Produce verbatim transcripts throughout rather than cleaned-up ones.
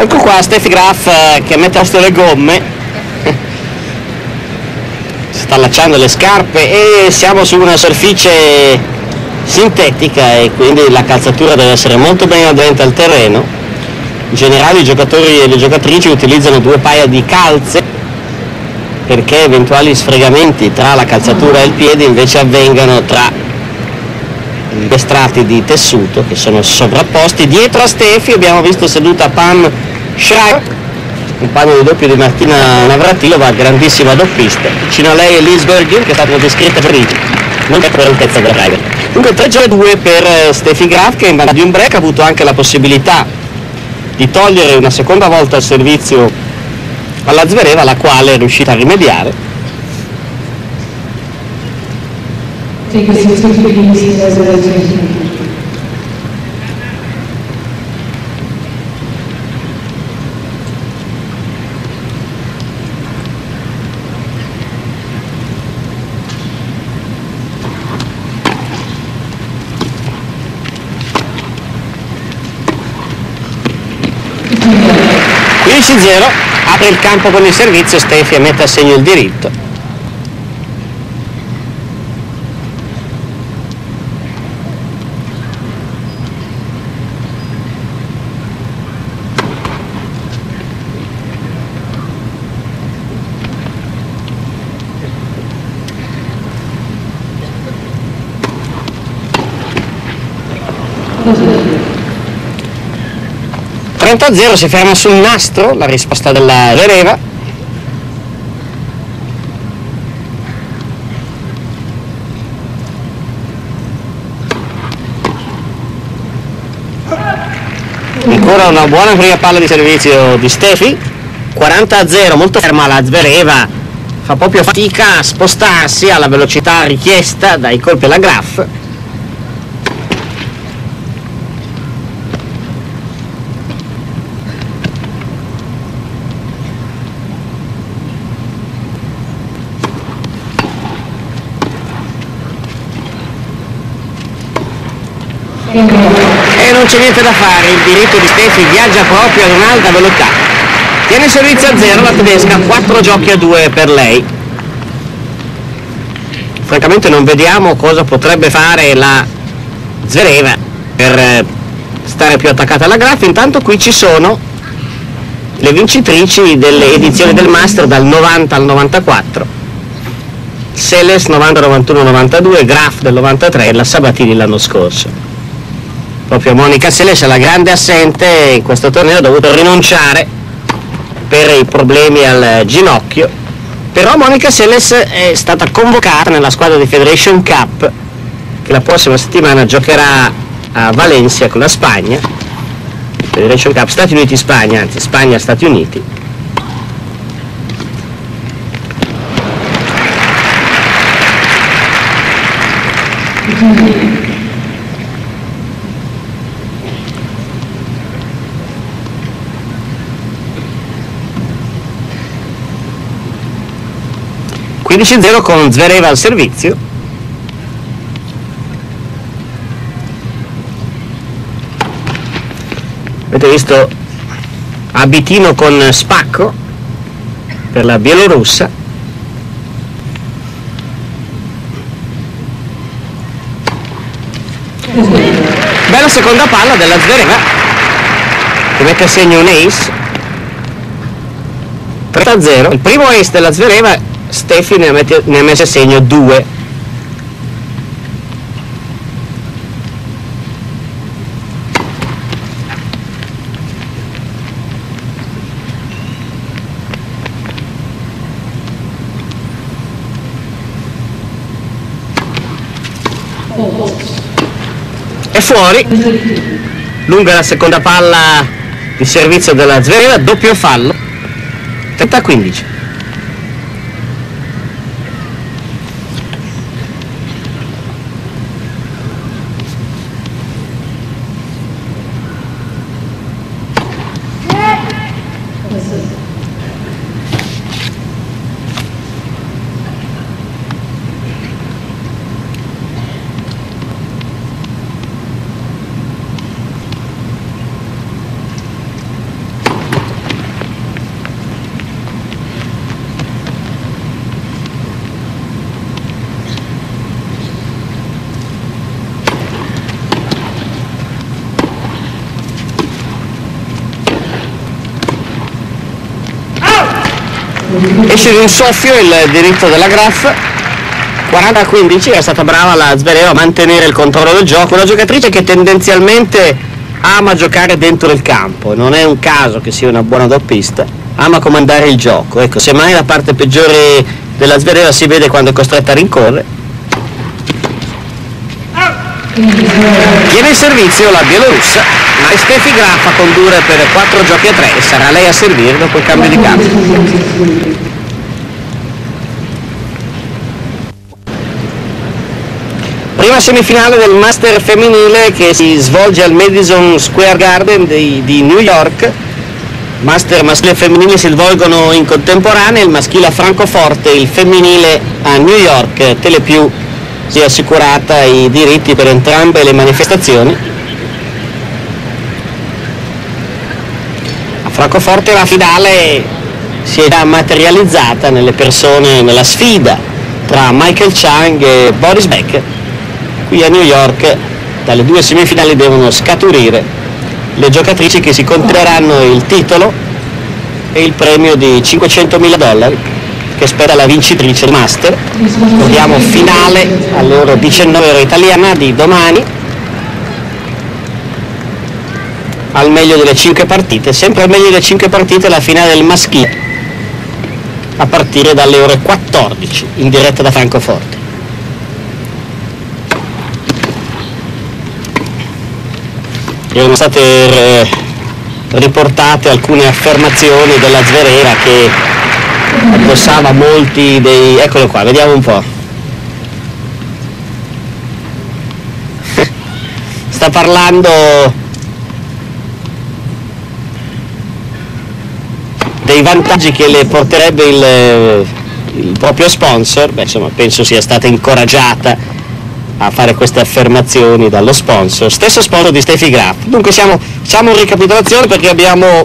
Ecco qua Steffi Graf che mette a posto le gomme, si sta allacciando le scarpe e siamo su una superficie sintetica e quindi la calzatura deve essere molto ben aderente al terreno. In generale i giocatori e le giocatrici utilizzano due paia di calze perché eventuali sfregamenti tra la calzatura e il piede invece avvengano tra due strati di tessuto che sono sovrapposti. Dietro a Steffi abbiamo visto seduta Pan Shrek, compagno di doppio di Martina Navratilova, grandissima doppista. Vicino a lei è Liz Berger, che è stata descritta per il non per l'altezza del driver. Dunque tre a due per Steffi Graf, che in vantaggio di un break ha avuto anche la possibilità di togliere una seconda volta il servizio alla Zvereva, la quale è riuscita a rimediare. quindici a zero, apre il campo con il servizio Steffi e mette a segno il diritto. trenta a zero, si ferma sul nastro la risposta della Zvereva. Ancora una buona prima palla di servizio di Steffi. quaranta a zero, molto ferma la Zvereva, fa proprio fatica a spostarsi alla velocità richiesta dai colpi alla Graf. E non c'è niente da fare, il diritto di Steffi viaggia proprio ad un'alta velocità. Tiene servizio a zero la tedesca, quattro giochi a due per lei. Francamente non vediamo cosa potrebbe fare la Zvereva per stare più attaccata alla Graf. Intanto qui ci sono le vincitrici delle edizioni del Master dal novanta al novantaquattro. Seles novanta, novantuno, novantadue, Graf del novantatré e la Sabatini l'anno scorso. Proprio Monica Seles è la grande assente in questo torneo, ha dovuto rinunciare per i problemi al ginocchio, però Monica Seles è stata convocata nella squadra di Federation Cup che la prossima settimana giocherà a Valencia con la Spagna. Federation Cup Stati Uniti-Spagna, anzi Spagna-Stati Uniti. quindici a zero con Zvereva al servizio. Avete visto abitino con spacco per la bielorussa. Bella seconda palla della Zvereva che mette a segno un ace. trenta a zero, il primo ace della Zvereva. Steffi ne ha messo a segno due. È fuori. Lunga la seconda palla di servizio della Zvereva, doppio fallo. trenta a quindici. esce di un soffio il diritto della Graf. Quaranta a quindici, è stata brava la Zvereva a mantenere il controllo del gioco, una giocatrice che tendenzialmente ama giocare dentro il campo, non è un caso che sia una buona doppista, ama comandare il gioco. Ecco, semmai la parte peggiore della Zvereva si vede quando è costretta a rincorrere. Viene in servizio la bielorussa, ma è Steffi Graf a condurre per quattro giochi a tre e sarà lei a servire dopo il cambio di campo. Prima semifinale del Master femminile che si svolge al Madison Square Garden di, di New York. Master maschile e femminile si svolgono in contemporanea, il maschile a Francoforte, il femminile a New York. Telepiù si è assicurata i diritti per entrambe le manifestazioni. A Francoforte la finale si è già materializzata nelle persone, nella sfida tra Michael Chang e Boris Becker. Qui a New York dalle due semifinali devono scaturire le giocatrici che si contreranno il titolo e il premio di cinquecentomila dollari che spera la vincitrice del Master. Abbiamo finale alle ore diciannove italiana di domani, al meglio delle cinque partite, sempre al meglio delle cinque partite la finale del maschile a partire dalle ore quattordici in diretta da Francoforte. Erano state riportate alcune affermazioni della Zvereva che indossava molti dei... eccolo qua, vediamo un po'. Sta parlando dei vantaggi che le porterebbe il, il proprio sponsor. Beh, insomma, penso sia stata incoraggiata a fare queste affermazioni dallo sponsor, stesso sponsor di Steffi Graf. Dunque siamo, facciamo una ricapitolazione perché abbiamo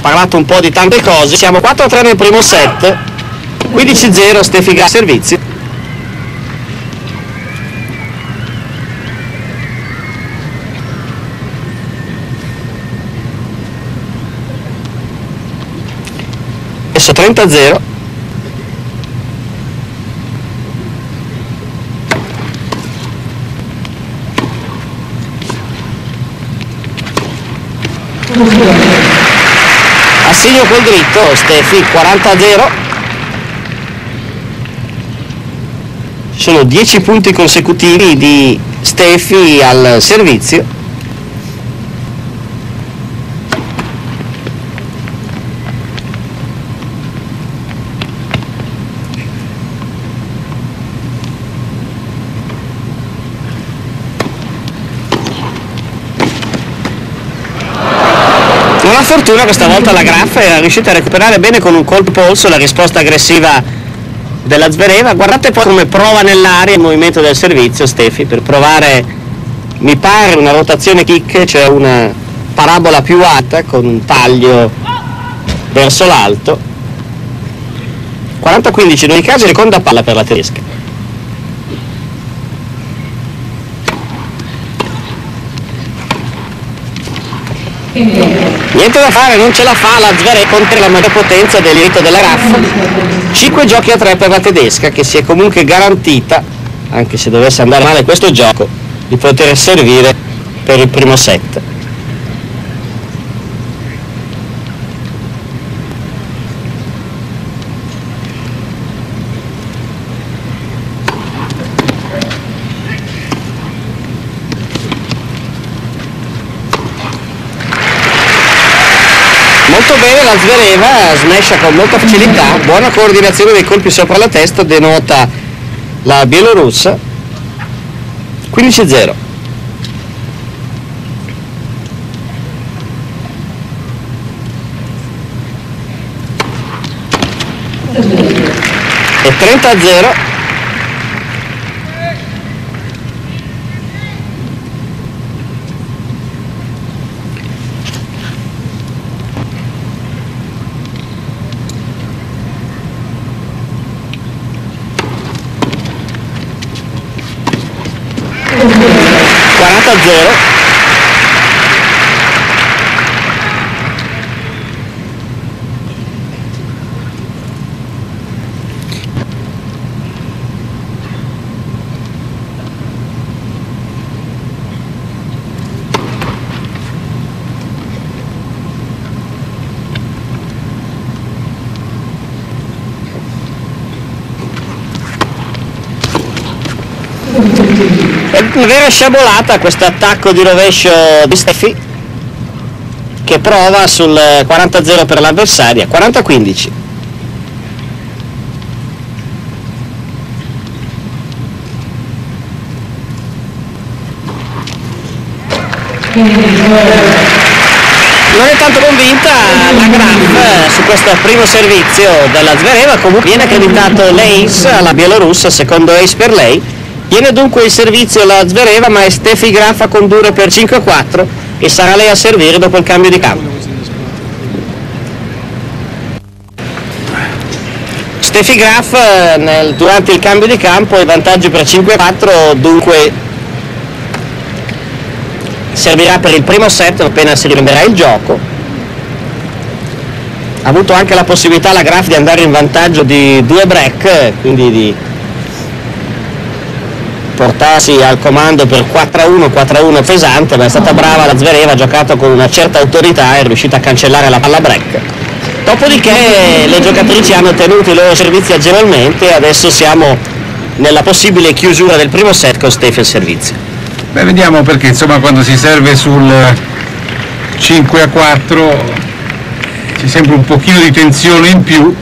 parlato un po' di tante cose. Siamo quattro a tre nel primo set, quindici a zero Steffi Graf servizi. Adesso trenta a zero. Assegno col dritto, Steffi, quaranta a zero. Sono dieci punti consecutivi di Steffi al servizio. Fortuna questa volta la Graf era riuscita a recuperare bene con un colpo polso la risposta aggressiva della Zvereva. Guardate poi come prova nell'aria il movimento del servizio Steffi per provare, mi pare, una rotazione kick, cioè una parabola più alta con un taglio verso l'alto. quaranta a quindici in ogni caso, seconda palla per la tedesca. Niente da fare, non ce la fa la Zvereva contro la maggior potenza del diritto della Graf. cinque giochi a tre per la tedesca che si è comunque garantita, anche se dovesse andare male questo gioco, di poter servire per il primo set. Bene, la Zvereva smescia con molta facilità, buona coordinazione dei colpi sopra la testa denota la bielorussa. Quindici a zero. E trenta a zero. quaranta a zero. una vera sciabolata questo attacco di rovescio di Steffi, che prova sul quaranta a zero per l'avversaria, quaranta a quindici. Non è tanto convinta la Graf su questo primo servizio della Zvereva. Comunque viene accreditato l'ace alla bielorussa, secondo ace per lei. Viene dunque il servizio la Zvereva, ma è Steffi Graf a condurre per cinque a quattro e sarà lei a servire dopo il cambio di campo. Steffi Graf nel, durante il cambio di campo è vantaggio per cinque a quattro, dunque servirà per il primo set appena si riprenderà il gioco. Ha avuto anche la possibilità la Graf di andare in vantaggio di due break, quindi di portarsi al comando per quattro a uno, quattro a uno pesante, ma è stata brava la Zvereva, ha giocato con una certa autorità e è riuscita a cancellare la palla break. Dopodiché le giocatrici hanno tenuto i loro servizi agevolmente e adesso siamo nella possibile chiusura del primo set con Steffi al servizio. Beh, vediamo, perché insomma quando si serve sul cinque a quattro c'è sempre un pochino di tensione in più,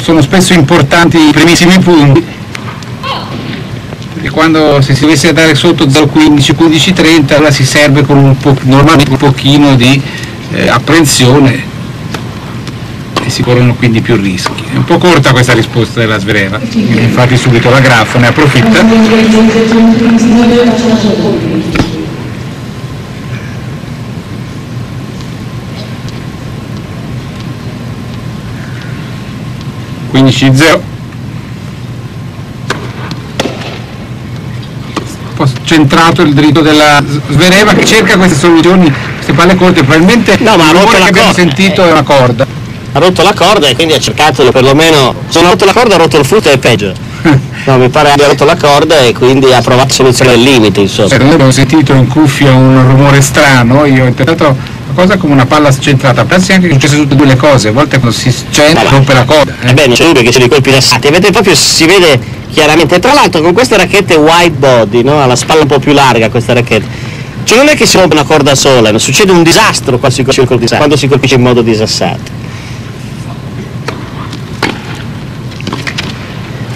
sono spesso importanti i primissimi punti, e quando se si dovesse andare sotto zero quindici, quindici trenta, allora si serve con un po', normalmente un pochino di eh, apprensione, e si corrono quindi più rischi. È un po' corta questa risposta della Zvereva, infatti subito la Graf ne approfitta. quindici zero. Un po' centrato il dritto della Zvereva, che cerca queste soluzioni, queste palle corte, probabilmente no, ma l'ora che abbiamo sentito è una corda. Ha rotto la corda e quindi ha cercato perlomeno, se non ha rotto la corda ha rotto il frutto, è peggio. No, mi pare abbia rotto la corda e quindi ha provato soluzione al limite, insomma. Noi abbiamo sentito in cuffia un rumore strano, io ho interpretato la cosa come una palla centrata. Pensi anche che succedono tutte e due le cose, a volte quando si centra rompe la corda. Eh. Ebbene, c'è lui che c'è dei colpi lassati, vedete, proprio si vede chiaramente. Tra l'altro con queste racchette wide body, no? Ha la spalla un po' più larga questa racchetta. Cioè non è che si rompe una corda sola, succede un disastro quando si colpisce in modo disassato.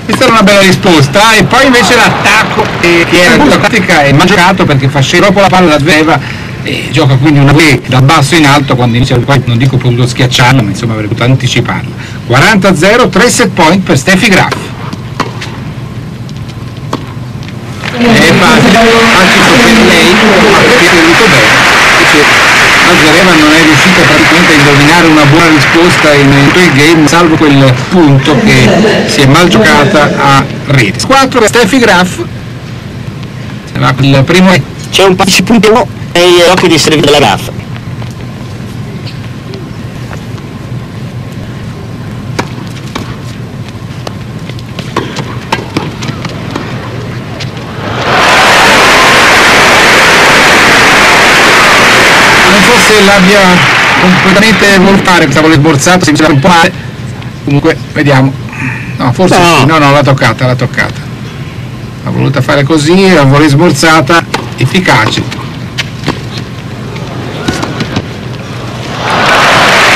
Questa era una bella risposta, e poi invece l'attacco che era la tattica è mal giocato, perché fa scendere dopo la palla da Zvereva e gioca quindi una play da basso in alto, quando inizia, non dico potuto schiacciarla, ma insomma avrebbe potuto anticiparla. quaranta a zero, tre set point per Steffi Graf. È facile, anche per lei, ha capito bene. La Zvereva non è riuscita praticamente a indovinare una buona risposta in quel game, salvo quel punto che si è mal giocata a rete. quattro per Steffi Graf. Il primo è... C'è un punto nei occhi di servizio della Graf. Se l'abbia completamente voltare, stavo sborsato, si un po' male. Comunque vediamo. No, forse no, sì. no, no, l'ha toccata, l'ha toccata. L'ha voluta fare così, l'ha voluta sborsata, efficace.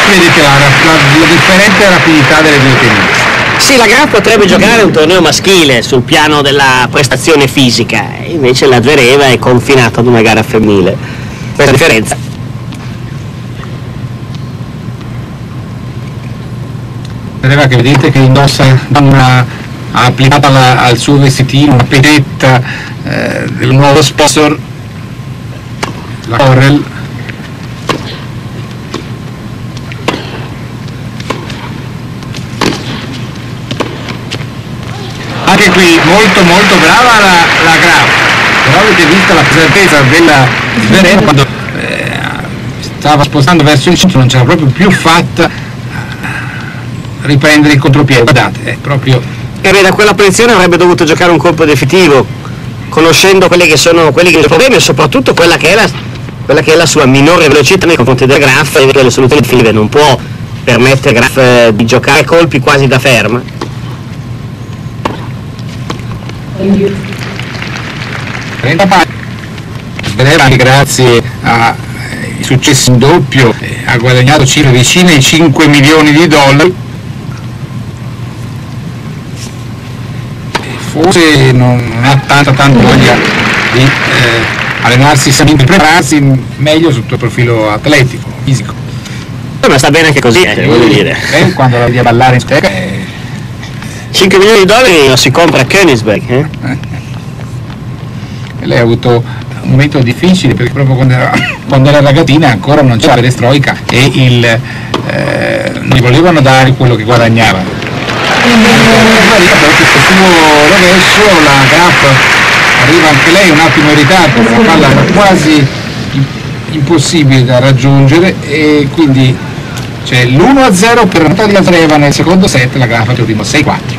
Vedete la, la, la differente rapidità delle due tenute. Sì, la Graf potrebbe giocare un torneo maschile sul piano della prestazione fisica, invece la Zvereva è confinata ad una gara femminile. Questa differenza. Che vedete che indossa una, ha applicato alla, al suo vestitino una pedetta eh, del nuovo sponsor, la Correl. Anche qui molto molto brava la, la Graf, però avete visto la certezza della Zvereva quando eh, stava spostando verso il centro, non c'era proprio più fatta riprendere il contropiede. Guardate, è proprio... E beh, da quella posizione avrebbe dovuto giocare un colpo definitivo, conoscendo quelli che sono quelli che sono problemi, e soprattutto quella che è la, quella che è la sua minore velocità nei confronti della Graf e delle soluzioni definitive. Non può permettere Graf eh, di giocare colpi quasi da ferma. trenta Zvereva, grazie ai successi in doppio, ha guadagnato circa vicino ai cinque milioni di dollari. Forse non ha tanta tanta voglia di eh, allenarsi, sapendo prepararsi meglio sotto il profilo atletico, fisico. Ma sta bene anche così, eh, voglio dire. Eh, quando la vedi a ballare in discoteca. Eh. cinque milioni di dollari non si compra a Königsberg. Eh? Eh. Lei ha avuto un momento difficile perché proprio quando era, quando era ragazzina ancora non c'era la perestroica e il, eh, non gli volevano dare quello che guadagnava. Rovescio, la Graf arriva anche lei un attimo in ritardo, una palla quasi impossibile da raggiungere e quindi c'è l'uno a zero per Natalia Treva nel secondo set, la Graf per il primo sei quattro.